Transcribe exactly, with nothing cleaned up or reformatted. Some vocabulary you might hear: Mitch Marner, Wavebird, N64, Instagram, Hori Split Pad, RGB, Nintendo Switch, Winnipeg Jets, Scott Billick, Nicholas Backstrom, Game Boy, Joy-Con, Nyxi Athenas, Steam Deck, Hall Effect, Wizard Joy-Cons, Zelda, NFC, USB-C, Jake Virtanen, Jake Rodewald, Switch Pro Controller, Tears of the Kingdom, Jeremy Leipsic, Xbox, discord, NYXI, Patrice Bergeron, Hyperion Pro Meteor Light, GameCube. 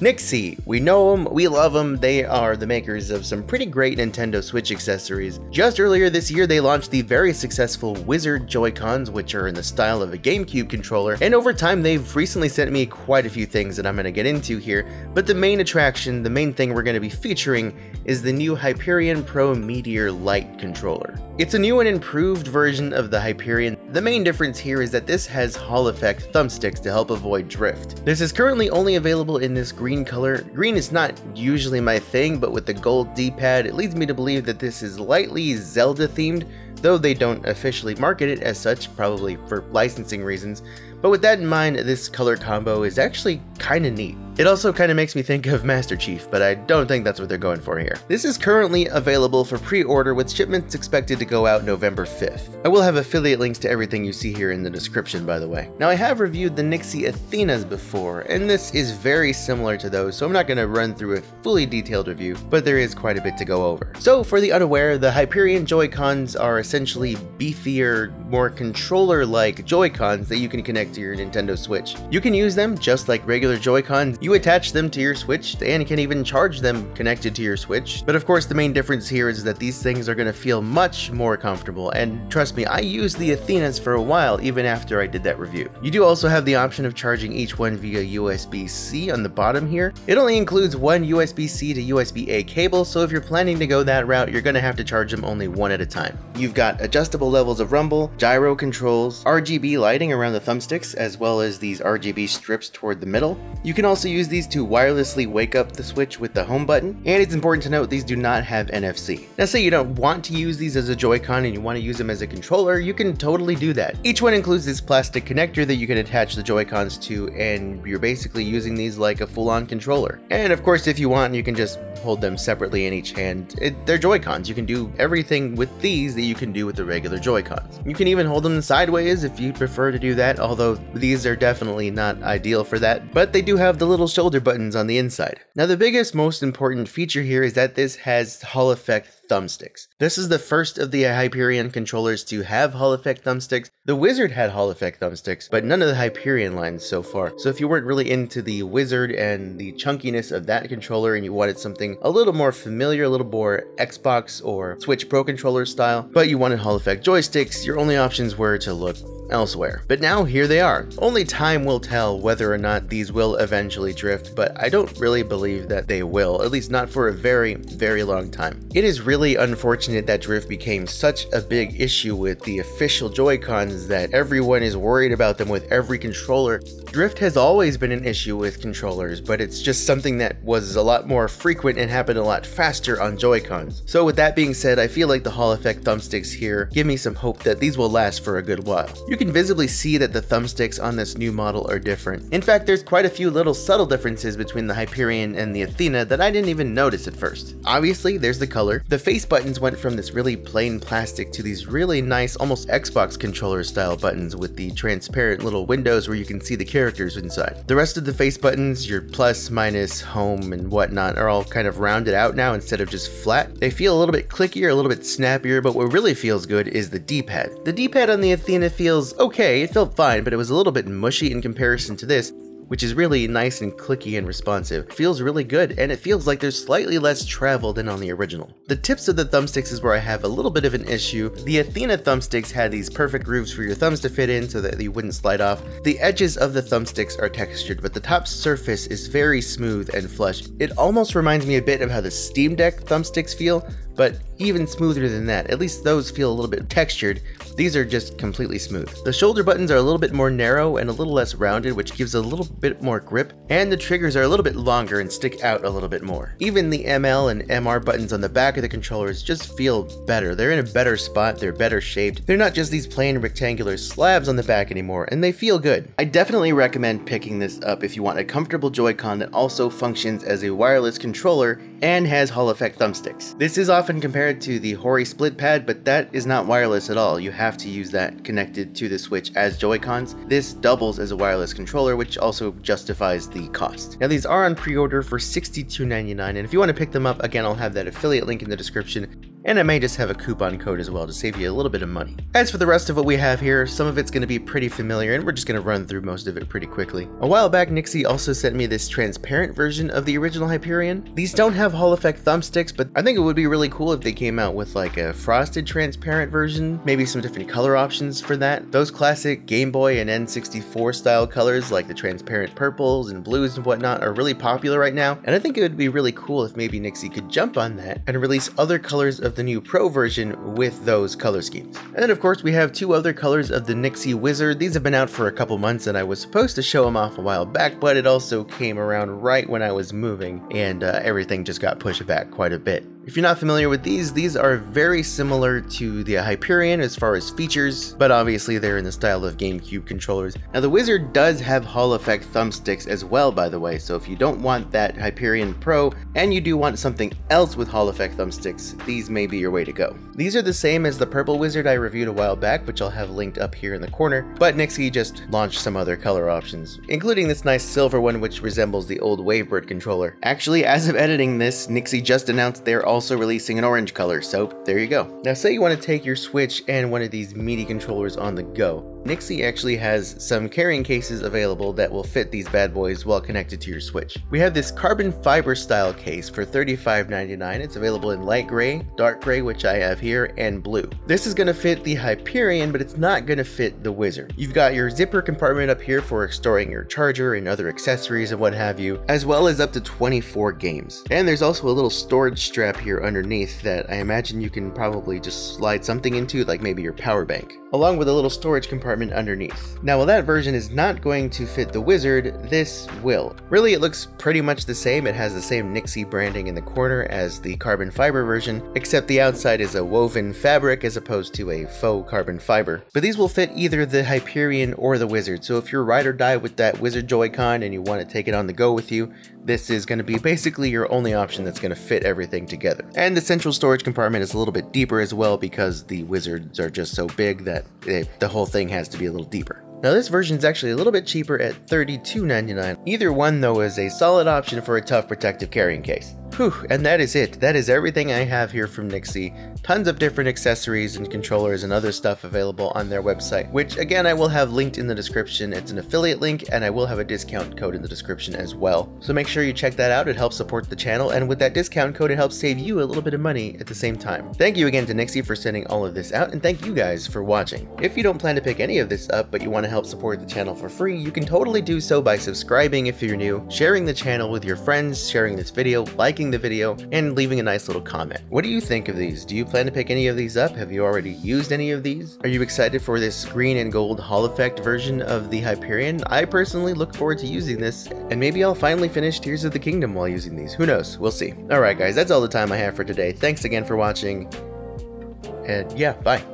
NYXI. We know them, we love them, they are the makers of some pretty great Nintendo Switch accessories. Just earlier this year, they launched the very successful Wizard Joy-Cons, which are in the style of a GameCube controller, and over time they've recently sent me quite a few things that I'm going to get into here, but the main attraction, the main thing we're going to be featuring is the new Hyperion Pro Meteor Light controller. It's a new and improved version of the Hyperion. The main difference here is that this has Hall Effect thumbsticks to help avoid drift. This is currently only available in this green color. Green is not usually my thing, but with the gold D-pad, it leads me to believe that this is lightly Zelda themed, though they don't officially market it as such, probably for licensing reasons. But with that in mind, this color combo is actually kinda neat. It also kinda makes me think of Master Chief, but I don't think that's what they're going for here. This is currently available for pre-order with shipments expected to go out November fifth. I will have affiliate links to everything you see here in the description, by the way. Now, I have reviewed the NYXI Athenas before, and this is very similar to those, so I'm not gonna run through a fully detailed review, but there is quite a bit to go over. So for the unaware, the Hyperion Joy-Cons are essentially beefier, more controller-like Joy-Cons that you can connect to your Nintendo Switch. You can use them just like regular Joy-Cons. You attach them to your Switch and can even charge them connected to your Switch. But of course, the main difference here is that these things are going to feel much more comfortable. And trust me, I used the Athenas for a while, even after I did that review. You do also have the option of charging each one via U S B C on the bottom here. It only includes one U S B C to U S B A cable, so if you're planning to go that route, you're going to have to charge them only one at a time. You've got adjustable levels of rumble, gyro controls, R G B lighting around the thumbstick, as well as these R G B strips toward the middle. You can also use these to wirelessly wake up the Switch with the home button, and it's important to note these do not have N F C. Now, say you don't want to use these as a Joy-Con and you want to use them as a controller, you can totally do that. Each one includes this plastic connector that you can attach the Joy-Cons to, and you're basically using these like a full-on controller. And of course, if you want, you can just hold them separately in each hand. It, they're Joy-Cons. You can do everything with these that you can do with the regular Joy-Cons. You can even hold them sideways if you prefer to do that, although these are definitely not ideal for that, but they do have the little shoulder buttons on the inside. Now, the biggest, most important feature here is that this has Hall Effect thumbsticks. This is the first of the Hyperion controllers to have Hall Effect thumbsticks. The Wizard had Hall Effect thumbsticks, but none of the Hyperion lines so far. So if you weren't really into the Wizard and the chunkiness of that controller and you wanted something a little more familiar, a little more Xbox or Switch Pro Controller style, but you wanted Hall Effect joysticks, your only options were to look elsewhere. But now here they are. Only time will tell whether or not these will eventually drift, but I don't really believe that they will, at least not for a very, very long time. It is really Really unfortunate that drift became such a big issue with the official Joy-Cons that everyone is worried about them with every controller. Drift has always been an issue with controllers, but it's just something that was a lot more frequent and happened a lot faster on Joy-Cons. So with that being said, I feel like the Hall Effect thumbsticks here give me some hope that these will last for a good while. You can visibly see that the thumbsticks on this new model are different. In fact, there's quite a few little subtle differences between the Hyperion and the Athena that I didn't even notice at first. Obviously, there's the color. The face buttons went from this really plain plastic to these really nice, almost Xbox controller style buttons with the transparent little windows where you can see the characters inside. The rest of the face buttons, your plus, minus, home, and whatnot, are all kind of rounded out now instead of just flat. They feel a little bit clickier, a little bit snappier, but what really feels good is the D-pad. The D-pad on the Athena feels okay, it felt fine, but it was a little bit mushy in comparison to this, which is really nice and clicky and responsive. It feels really good, and it feels like there's slightly less travel than on the original. The tips of the thumbsticks is where I have a little bit of an issue. The Athena thumbsticks had these perfect grooves for your thumbs to fit in so that you wouldn't slide off. The edges of the thumbsticks are textured, but the top surface is very smooth and flush. It almost reminds me a bit of how the Steam Deck thumbsticks feel, but even smoother than that. At least those feel a little bit textured. These are just completely smooth. The shoulder buttons are a little bit more narrow and a little less rounded, which gives a little bit more grip, and the triggers are a little bit longer and stick out a little bit more. Even the M L and M R buttons on the back of the controllers just feel better. They're in a better spot, they're better shaped. They're not just these plain rectangular slabs on the back anymore, and they feel good. I definitely recommend picking this up if you want a comfortable Joy-Con that also functions as a wireless controller and has Hall Effect thumbsticks. This is often compared to the Hori Split Pad, but that is not wireless at all. You have to use that connected to the Switch as Joy-Cons. This doubles as a wireless controller, which also justifies the cost. Now, these are on pre-order for sixty-two ninety-nine, and if you want to pick them up, again, I'll have that affiliate link in the description. And it may just have a coupon code as well to save you a little bit of money. As for the rest of what we have here, some of it's going to be pretty familiar and we're just going to run through most of it pretty quickly. A while back, NYXI also sent me this transparent version of the original Hyperion. These don't have Hall Effect thumbsticks, but I think it would be really cool if they came out with like a frosted transparent version, maybe some different color options for that. Those classic Game Boy and N sixty-four style colors like the transparent purples and blues and whatnot are really popular right now, and I think it would be really cool if maybe NYXI could jump on that and release other colors of the new Pro version with those color schemes. And then of course we have two other colors of the NYXI Wizard. These have been out for a couple months and I was supposed to show them off a while back, but it also came around right when I was moving and uh, everything just got pushed back quite a bit. If you're not familiar with these, these are very similar to the Hyperion as far as features, but obviously they're in the style of GameCube controllers. Now the Wizard does have Hall Effect thumbsticks as well, by the way, so if you don't want that Hyperion Pro and you do want something else with Hall Effect thumbsticks, these may be your way to go. These are the same as the purple Wizard I reviewed a while back, which I'll have linked up here in the corner, but NYXI just launched some other color options, including this nice silver one which resembles the old Wavebird controller. Actually, as of editing this, NYXI just announced they're also releasing an orange color, so there you go. Now say you want to take your Switch and one of these meaty controllers on the go. NYXI actually has some carrying cases available that will fit these bad boys well connected to your Switch. We have this carbon fiber style case for thirty-five ninety-nine. It's available in light gray, dark gray, which I have here, and blue. This is going to fit the Hyperion, but it's not going to fit the Wizard. You've got your zipper compartment up here for storing your charger and other accessories and what have you, as well as up to twenty-four games. And there's also a little storage strap here underneath that I imagine you can probably just slide something into, like maybe your power bank, along with a little storage compartment underneath. Now while that version is not going to fit the Wizard, this will. Really it looks pretty much the same. It has the same NYXI branding in the corner as the carbon fiber version, except the outside is a woven fabric as opposed to a faux carbon fiber. But these will fit either the Hyperion or the Wizard, so if you're ride or die with that Wizard Joy-Con and you want to take it on the go with you, this is going to be basically your only option that's going to fit everything together. And the central storage compartment is a little bit deeper as well because the Wizards are just so big that it, the whole thing has to be a little deeper. Now this version is actually a little bit cheaper at thirty-two ninety-nine. Either one though is a solid option for a tough protective carrying case. Whew, and that is it. That is everything I have here from NYXI. Tons of different accessories and controllers and other stuff available on their website, which again I will have linked in the description. It's an affiliate link and I will have a discount code in the description as well. So make sure you check that out. It helps support the channel, and with that discount code it helps save you a little bit of money at the same time. Thank you again to NYXI for sending all of this out, and thank you guys for watching. If you don't plan to pick any of this up but you want to help support the channel for free, you can totally do so by subscribing if you're new, sharing the channel with your friends, sharing this video, liking the video, and leaving a nice little comment. What do you think of these? Do you plan to pick any of these up? Have you already used any of these? Are you excited for this green and gold Hall Effect version of the Hyperion? I personally look forward to using this, and maybe I'll finally finish Tears of the Kingdom while using these. Who knows? We'll see. Alright guys, that's all the time I have for today. Thanks again for watching, and yeah, bye.